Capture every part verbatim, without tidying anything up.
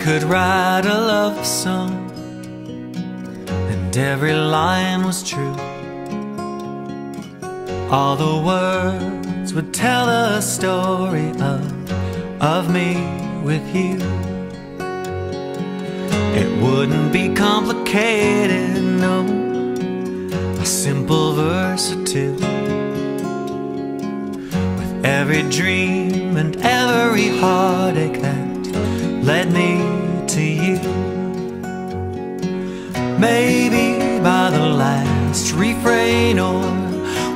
could write a love song, and every line was true. All the words would tell a story of, of me with you. It wouldn't be complicated, no, a simple verse or two. With every dream and every heartache that led me to you. Maybe by the last refrain or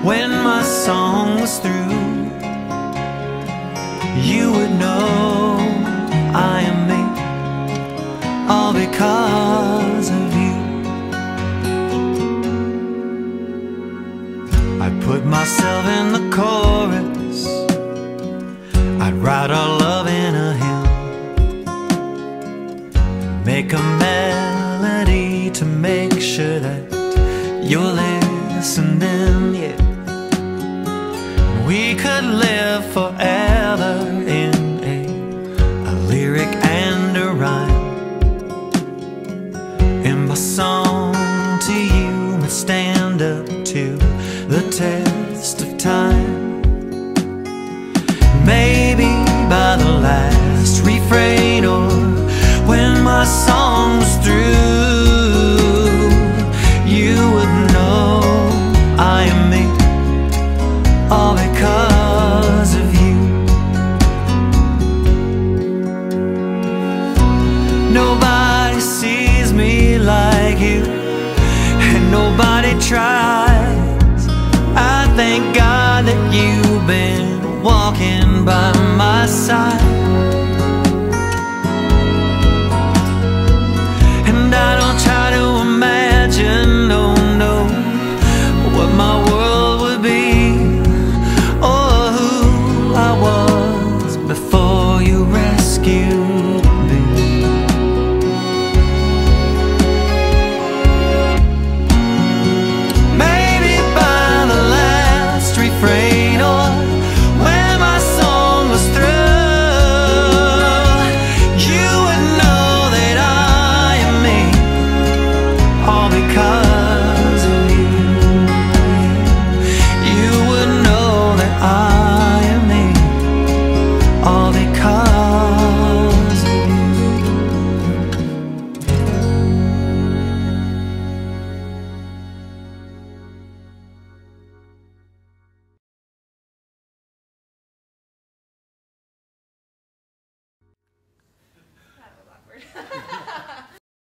when my song was through, you would know I am me, all because of you. I'd put myself in the chorus, I'd write our love in a hymn, make a melody to make sure that you're listening, yeah. We could live forever in a, a lyric and a rhyme. And my song to you must stand up to the test of time. Maybe by the last refrain or when my song's through, you would know I am me, all because of you. Nobody sees me like you, and nobody tries. I thank God that you've been walking by my side.